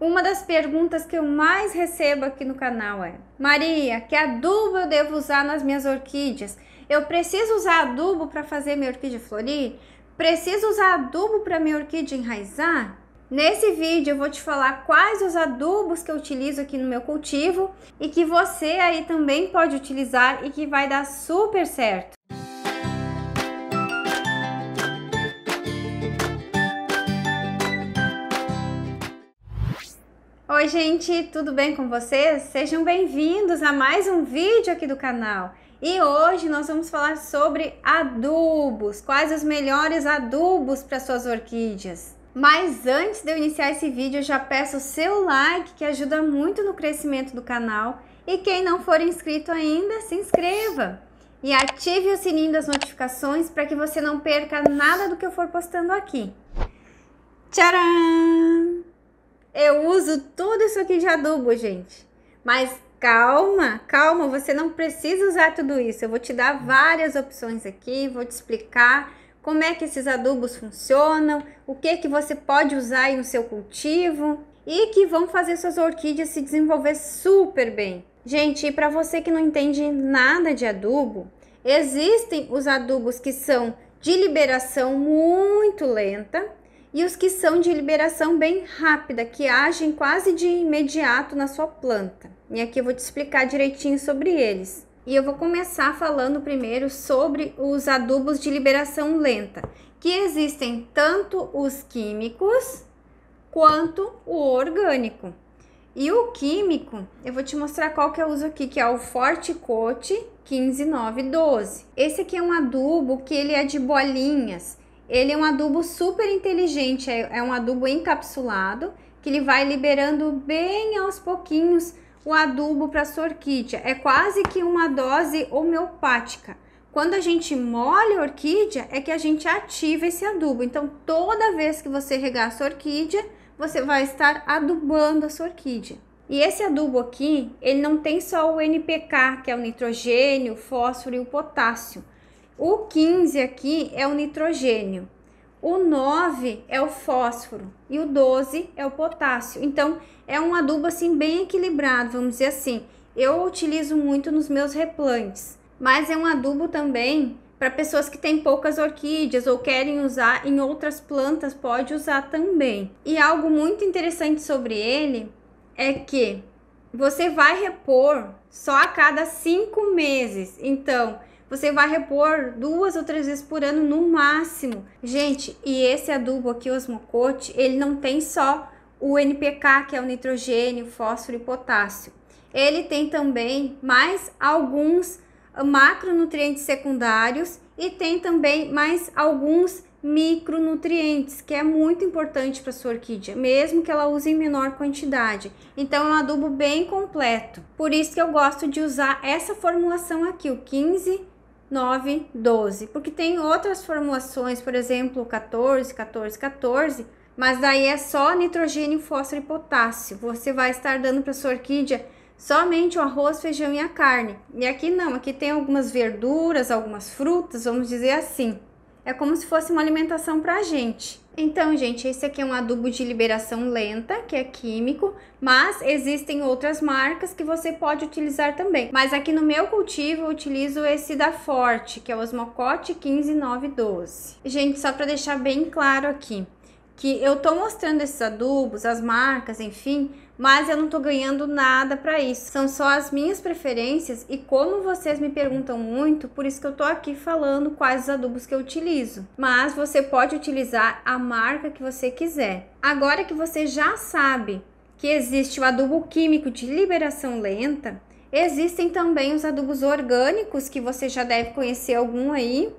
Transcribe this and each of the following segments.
Uma das perguntas que eu mais recebo aqui no canal é: Maria, que adubo eu devo usar nas minhas orquídeas? Eu preciso usar adubo para fazer minha orquídea florir? Preciso usar adubo para minha orquídea enraizar? Nesse vídeo eu vou te falar quais os adubos que eu utilizo aqui no meu cultivo e que você aí também pode utilizar e que vai dar super certo. Oi gente, tudo bem com vocês? Sejam bem-vindos a mais um vídeo aqui do canal. E hoje nós vamos falar sobre adubos, quais os melhores adubos para suas orquídeas. Mas antes de eu iniciar esse vídeo, eu já peço o seu like, que ajuda muito no crescimento do canal. E quem não for inscrito ainda, se inscreva. E ative o sininho das notificações para que você não perca nada do que eu for postando aqui. Tcharam! Eu uso tudo isso aqui de adubo, gente. Mas calma, calma, você não precisa usar tudo isso. Eu vou te dar várias opções aqui, vou te explicar como é que esses adubos funcionam, o que você pode usar aí no seu cultivo e que vão fazer suas orquídeas se desenvolver super bem. Gente, e para você que não entende nada de adubo, existem os adubos que são de liberação muito lenta e os que são de liberação bem rápida, que agem quase de imediato na sua planta. E aqui eu vou te explicar direitinho sobre eles. E eu vou começar falando primeiro sobre os adubos de liberação lenta, que existem tanto os químicos quanto o orgânico. E o químico, eu vou te mostrar qual que eu uso aqui, que é o Forticote 15-9-12. Esse aqui é um adubo que ele é de bolinhas. Ele é um adubo super inteligente, é um adubo encapsulado, que ele vai liberando bem aos pouquinhos o adubo para sua orquídea. É quase que uma dose homeopática. Quando a gente molha a orquídea, é que a gente ativa esse adubo. Então, toda vez que você regar a sua orquídea, você vai estar adubando a sua orquídea. E esse adubo aqui, ele não tem só o NPK, que é o nitrogênio, o fósforo e o potássio. O 15 aqui é o nitrogênio, o 9 é o fósforo e o 12 é o potássio. Então, é um adubo assim bem equilibrado, vamos dizer assim. Eu utilizo muito nos meus replantes, mas é um adubo também para pessoas que têm poucas orquídeas ou querem usar em outras plantas, pode usar também. E algo muito interessante sobre ele é que você vai repor só a cada 5 meses. Então, você vai repor 2 ou 3 vezes por ano no máximo. Gente, e esse adubo aqui, o Osmocote, ele não tem só o NPK, que é o nitrogênio, fósforo e potássio. Ele tem também mais alguns macronutrientes secundários e tem também mais alguns micronutrientes, que é muito importante para sua orquídea, mesmo que ela use em menor quantidade. Então é um adubo bem completo. Por isso que eu gosto de usar essa formulação aqui, o 15-9-12, porque tem outras formulações, por exemplo, 14-14-14, mas daí é só nitrogênio, fósforo e potássio. Você vai estar dando para sua orquídea somente o arroz, feijão e a carne. E aqui não, aqui tem algumas verduras, algumas frutas, vamos dizer assim. É como se fosse uma alimentação para a gente. Então, gente, esse aqui é um adubo de liberação lenta, que é químico, mas existem outras marcas que você pode utilizar também. Mas aqui no meu cultivo eu utilizo esse da Forte, que é o Osmocote 15-9-12. Gente, só para deixar bem claro aqui, que eu tô mostrando esses adubos, as marcas, enfim, mas eu não tô ganhando nada para isso. São só as minhas preferências e como vocês me perguntam muito, por isso que eu tô aqui falando quais os adubos que eu utilizo. Mas você pode utilizar a marca que você quiser. Agora que você já sabe que existe o adubo químico de liberação lenta, existem também os adubos orgânicos, que você já deve conhecer algum aí,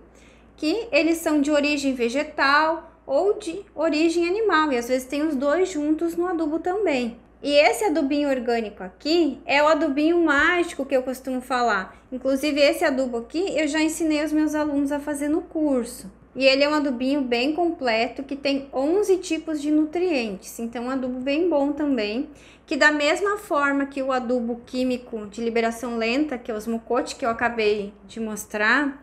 que eles são de origem vegetal ou de origem animal, e às vezes tem os dois juntos no adubo também. E esse adubinho orgânico aqui é o adubinho mágico que eu costumo falar. Inclusive esse adubo aqui eu já ensinei os meus alunos a fazer no curso. E ele é um adubinho bem completo, que tem 11 tipos de nutrientes, então um adubo bem bom também, que da mesma forma que o adubo químico de liberação lenta, que é o Osmocote, que eu acabei de mostrar,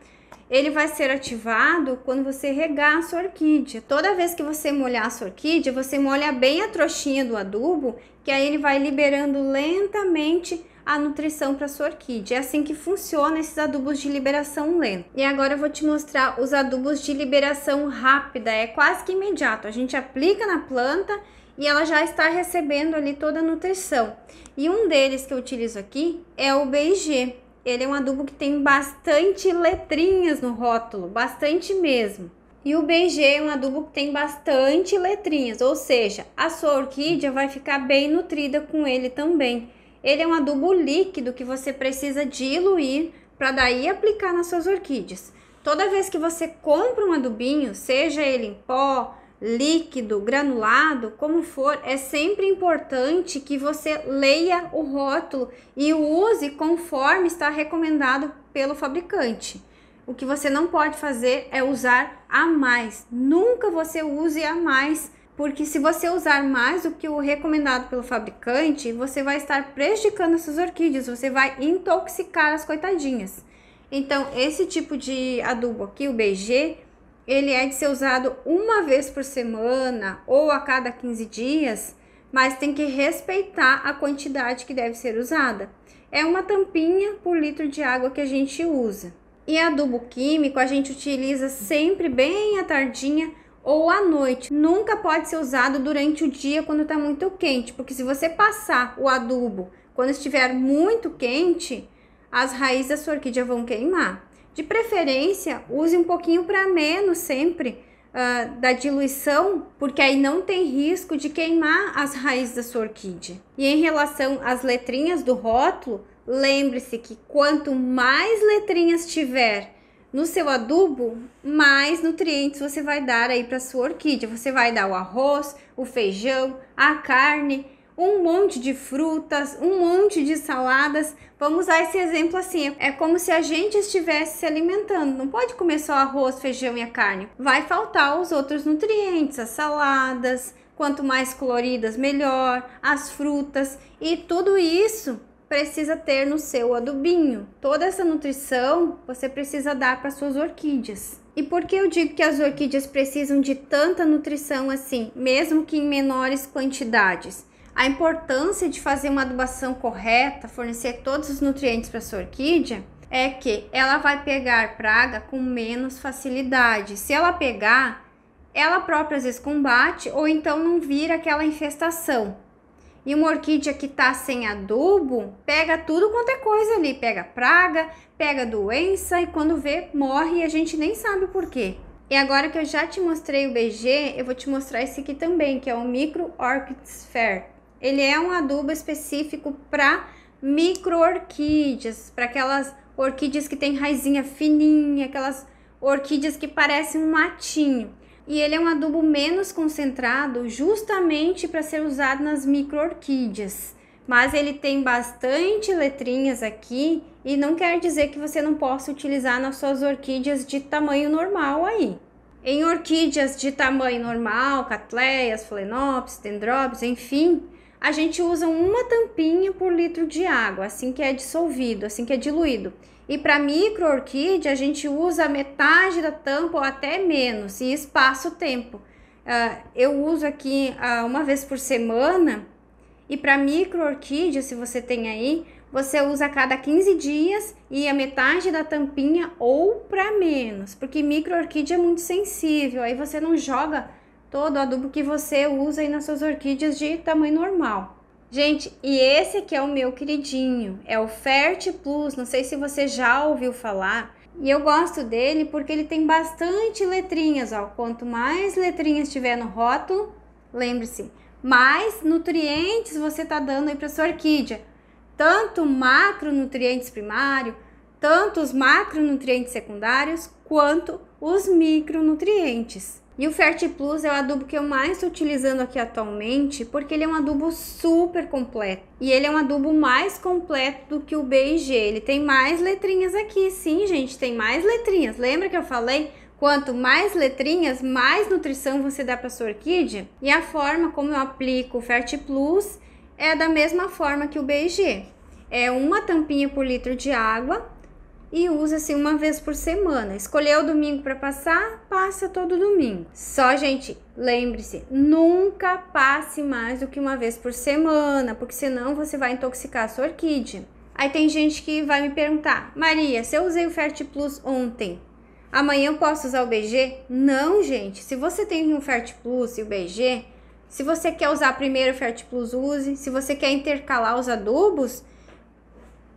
ele vai ser ativado quando você regar a sua orquídea. Toda vez que você molhar a sua orquídea, você molha bem a trouxinha do adubo, que aí ele vai liberando lentamente a nutrição para sua orquídea. É assim que funciona esses adubos de liberação lenta. E agora eu vou te mostrar os adubos de liberação rápida, é quase que imediato. A gente aplica na planta e ela já está recebendo ali toda a nutrição. E um deles que eu utilizo aqui é o BG. Ele é um adubo que tem bastante letrinhas no rótulo, bastante mesmo. E o BG é um adubo que tem bastante letrinhas, ou seja, a sua orquídea vai ficar bem nutrida com ele também. Ele é um adubo líquido que você precisa diluir para daí aplicar nas suas orquídeas. Toda vez que você compra um adubinho, seja ele em pó, líquido, granulado, como for, é sempre importante que você leia o rótulo e o use conforme está recomendado pelo fabricante. O que você não pode fazer é usar a mais. Nunca você use a mais, porque se você usar mais do que o recomendado pelo fabricante, você vai estar prejudicando as suas orquídeas, você vai intoxicar as coitadinhas. Então, esse tipo de adubo aqui, o BG, ele é de ser usado uma vez por semana ou a cada 15 dias, mas tem que respeitar a quantidade que deve ser usada. É uma tampinha por litro de água que a gente usa. E adubo químico a gente utiliza sempre bem à tardinha ou à noite. Nunca pode ser usado durante o dia quando está muito quente, porque se você passar o adubo quando estiver muito quente, as raízes da sua orquídea vão queimar. De preferência, use um pouquinho para menos sempre da diluição, porque aí não tem risco de queimar as raízes da sua orquídea. E em relação às letrinhas do rótulo, lembre-se que quanto mais letrinhas tiver no seu adubo, mais nutrientes você vai dar aí para sua orquídea. Você vai dar o arroz, o feijão, a carne, um monte de frutas, um monte de saladas. Vamos usar esse exemplo assim, é como se a gente estivesse se alimentando. Não pode comer só arroz, feijão e a carne. Vai faltar os outros nutrientes, as saladas, quanto mais coloridas melhor, as frutas, e tudo isso precisa ter no seu adubinho. Toda essa nutrição você precisa dar para suas orquídeas. E por que eu digo que as orquídeas precisam de tanta nutrição assim, mesmo que em menores quantidades? A importância de fazer uma adubação correta, fornecer todos os nutrientes para sua orquídea, é que ela vai pegar praga com menos facilidade. Se ela pegar, ela própria às vezes combate, ou então não vira aquela infestação. E uma orquídea que tá sem adubo, pega tudo quanto é coisa ali, pega praga, pega doença, e quando vê, morre e a gente nem sabe por quê. E agora que eu já te mostrei o BG, eu vou te mostrar esse aqui também, que é o Micro Orquid Sfert. Ele é um adubo específico para micro-orquídeas, para aquelas orquídeas que tem raizinha fininha, aquelas orquídeas que parecem um matinho. E ele é um adubo menos concentrado, justamente para ser usado nas micro-orquídeas. Mas ele tem bastante letrinhas aqui, e não quer dizer que você não possa utilizar nas suas orquídeas de tamanho normal aí. Em orquídeas de tamanho normal, cattleyas, phalaenopsis, dendróbios, enfim, a gente usa uma tampinha por litro de água, assim que é dissolvido, assim que é diluído. E para micro-orquídea, a gente usa metade da tampa ou até menos, e espaço-tempo. Eu uso aqui uma vez por semana, e para micro-orquídea, se você tem aí, você usa a cada 15 dias e a metade da tampinha ou para menos, porque micro-orquídea é muito sensível, aí você não joga todo o adubo que você usa aí nas suas orquídeas de tamanho normal. Gente, e esse aqui é o meu queridinho, é o Fertiplus, não sei se você já ouviu falar. E eu gosto dele porque ele tem bastante letrinhas, ó. Quanto mais letrinhas tiver no rótulo, lembre-se, mais nutrientes você tá dando aí para sua orquídea. Tanto macronutrientes primários, tanto os macronutrientes secundários, quanto os micronutrientes. E o Fertiplus é o adubo que eu mais estou utilizando aqui atualmente, porque ele é um adubo super completo. E ele é um adubo mais completo do que o BG. Ele tem mais letrinhas aqui, sim, gente, tem mais letrinhas. Lembra que eu falei? Quanto mais letrinhas, mais nutrição você dá para sua orquídea. E a forma como eu aplico o Fertiplus é da mesma forma que o BG. É uma tampinha por litro de água, e usa assim uma vez por semana. Escolheu o domingo para passar, passa todo domingo. Só, gente, lembre-se, nunca passe mais do que uma vez por semana, porque senão você vai intoxicar a sua orquídea. Aí tem gente que vai me perguntar: Maria, se eu usei o Fertiplus ontem, amanhã eu posso usar o BG? Não, gente. Se você tem um Fertiplus e o BG, se você quer usar primeiro o Fertiplus, use. Se você quer intercalar os adubos,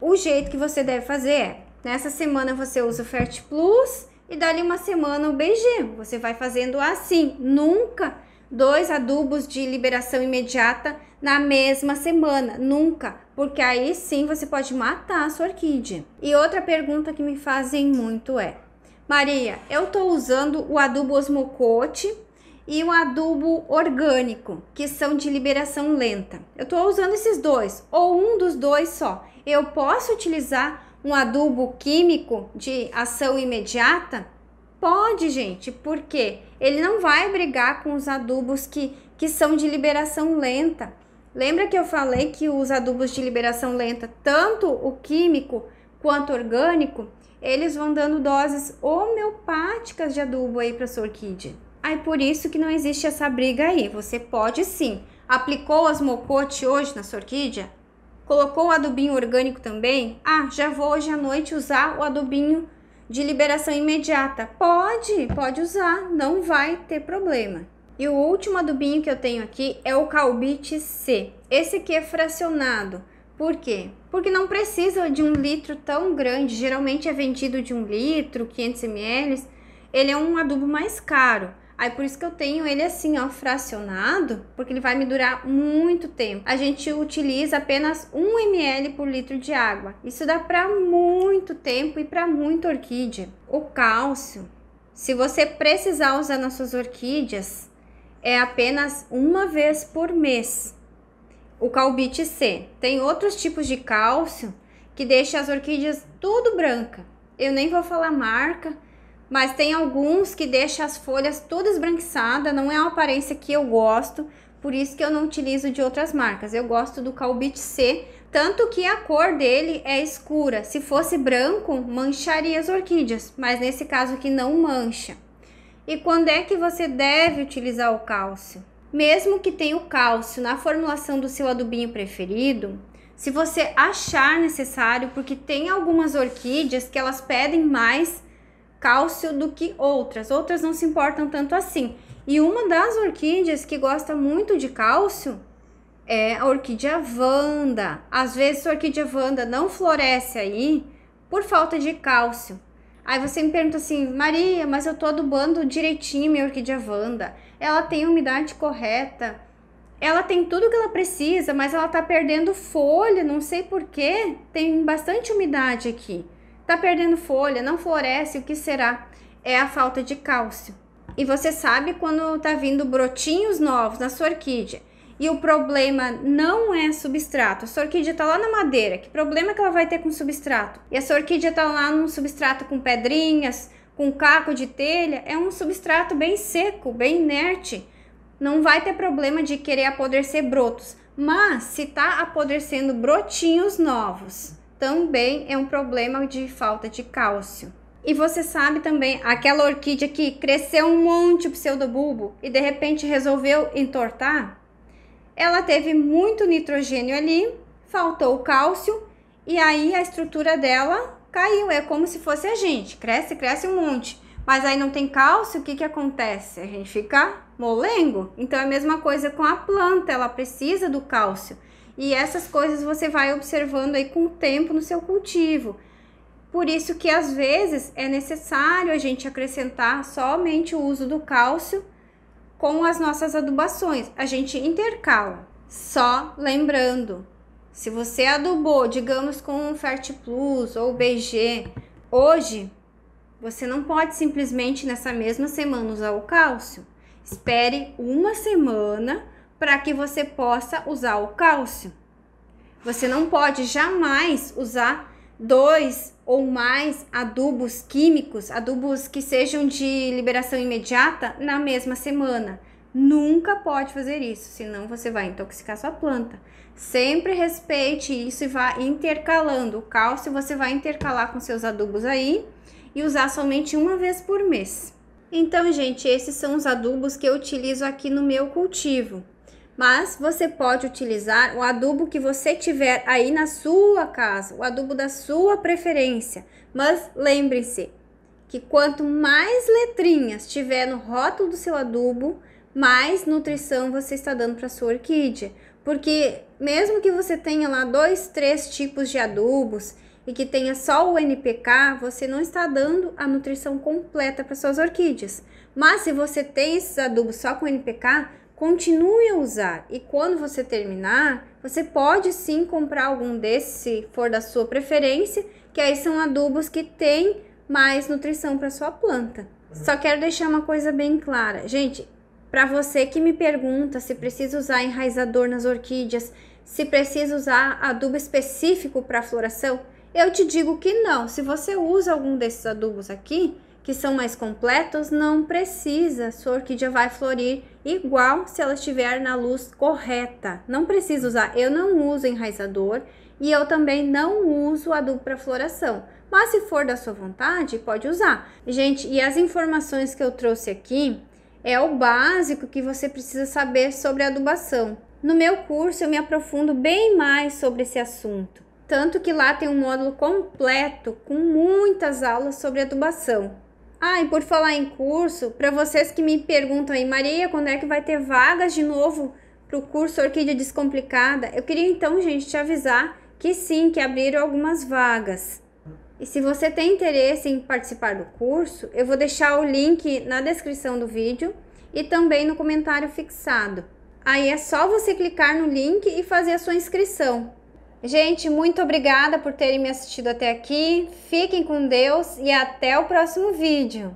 o jeito que você deve fazer é: nessa semana você usa o Fertiplus e dali uma semana o BG. Você vai fazendo assim. Nunca dois adubos de liberação imediata na mesma semana. Nunca. Porque aí sim você pode matar a sua orquídea. E outra pergunta que me fazem muito é: Maria, eu tô usando o adubo Osmocote e o adubo orgânico, que são de liberação lenta. Eu tô usando esses dois, ou um dos dois só. Eu posso utilizar um adubo químico de ação imediata? Pode, gente, porque ele não vai brigar com os adubos que são de liberação lenta. Lembra que eu falei que os adubos de liberação lenta, tanto o químico quanto o orgânico, eles vão dando doses homeopáticas de adubo aí para sua orquídea. Aí por isso que não existe essa briga aí. Você pode sim. Aplicou Osmocote hoje na sua orquídea? Colocou o adubinho orgânico também? Ah, já vou hoje à noite usar o adubinho de liberação imediata. Pode usar, não vai ter problema. E o último adubinho que eu tenho aqui é o Calbit C. Esse aqui é fracionado. Por quê? Porque não precisa de um litro tão grande. Geralmente é vendido de 1 litro, 500 ml. Ele é um adubo mais caro. Aí por isso que eu tenho ele assim, ó, fracionado, porque ele vai me durar muito tempo. A gente utiliza apenas 1 ml por litro de água. Isso dá para muito tempo e para muita orquídea. O cálcio, se você precisar usar nas suas orquídeas, é apenas uma vez por mês. O Calbit C. Tem outros tipos de cálcio que deixa as orquídeas tudo branca. Eu nem vou falar marca, mas tem alguns que deixam as folhas todas esbranquiçadas. Não é uma aparência que eu gosto, por isso que eu não utilizo de outras marcas. Eu gosto do Calbit C, tanto que a cor dele é escura. Se fosse branco, mancharia as orquídeas, mas nesse caso aqui não mancha. E quando é que você deve utilizar o cálcio? Mesmo que tenha o cálcio na formulação do seu adubinho preferido, se você achar necessário, porque tem algumas orquídeas que elas pedem mais cálcio do que outras não se importam tanto assim. E uma das orquídeas que gosta muito de cálcio é a orquídea Vanda. Às vezes a orquídea Vanda não floresce aí por falta de cálcio. Aí você me pergunta assim: Maria, mas eu tô adubando direitinho minha orquídea Vanda, ela tem a umidade correta, ela tem tudo que ela precisa, mas ela tá perdendo folha, não sei porquê, tem bastante umidade aqui. Tá perdendo folha, não floresce, o que será? É a falta de cálcio. E você sabe quando tá vindo brotinhos novos na sua orquídea e o problema não é substrato. A sua orquídea tá lá na madeira, que problema que ela vai ter com substrato? E a sua orquídea tá lá num substrato com pedrinhas, com caco de telha, é um substrato bem seco, bem inerte. Não vai ter problema de querer apodrecer brotos, mas se tá apodrecendo brotinhos novos, também é um problema de falta de cálcio. E você sabe também, aquela orquídea que cresceu um monte o pseudobulbo e de repente resolveu entortar? Ela teve muito nitrogênio ali, faltou o cálcio e aí a estrutura dela caiu. É como se fosse a gente, cresce, cresce um monte, mas aí não tem cálcio, o que que acontece? A gente fica molengo. Então é a mesma coisa com a planta, ela precisa do cálcio. E essas coisas você vai observando aí com o tempo no seu cultivo. Por isso que às vezes é necessário a gente acrescentar somente o uso do cálcio com as nossas adubações. A gente intercala. Só lembrando, se você adubou, digamos, com o Fertiplus ou BG hoje, você não pode simplesmente nessa mesma semana usar o cálcio. Espere uma semana para que você possa usar o cálcio. Você não pode jamais usar 2 ou mais adubos químicos, adubos que sejam de liberação imediata, na mesma semana. Nunca pode fazer isso, senão você vai intoxicar sua planta. Sempre respeite isso e vá intercalando. O cálcio você vai intercalar com seus adubos aí e usar somente uma vez por mês. Então, gente, esses são os adubos que eu utilizo aqui no meu cultivo. Mas você pode utilizar o adubo que você tiver aí na sua casa, o adubo da sua preferência. Mas lembre-se que quanto mais letrinhas tiver no rótulo do seu adubo, mais nutrição você está dando para sua orquídea, porque mesmo que você tenha lá 2, 3 tipos de adubos e que tenha só o NPK, você não está dando a nutrição completa para suas orquídeas. Mas se você tem esses adubos só com NPK, continue a usar, e quando você terminar, você pode sim comprar algum desses, se for da sua preferência, que aí são adubos que têm mais nutrição para sua planta. Só quero deixar uma coisa bem clara, gente. Para você que me pergunta se precisa usar enraizador nas orquídeas, se precisa usar adubo específico para floração, eu te digo que não. Se você usa algum desses adubos aqui, que são mais completos, não precisa. Sua orquídea vai florir igual se ela estiver na luz correta. Não precisa usar. Eu não uso enraizador e eu também não uso adubo para floração. Mas se for da sua vontade, pode usar. Gente, e as informações que eu trouxe aqui é o básico que você precisa saber sobre adubação. No meu curso eu me aprofundo bem mais sobre esse assunto, tanto que lá tem um módulo completo com muitas aulas sobre adubação. Ah, e por falar em curso, para vocês que me perguntam aí, Maria, quando é que vai ter vagas de novo para o curso Orquídea Descomplicada? Eu queria então, gente, te avisar que sim, que abriram algumas vagas. E se você tem interesse em participar do curso, eu vou deixar o link na descrição do vídeo e também no comentário fixado. Aí é só você clicar no link e fazer a sua inscrição. Gente, muito obrigada por terem me assistido até aqui. Fiquem com Deus e até o próximo vídeo.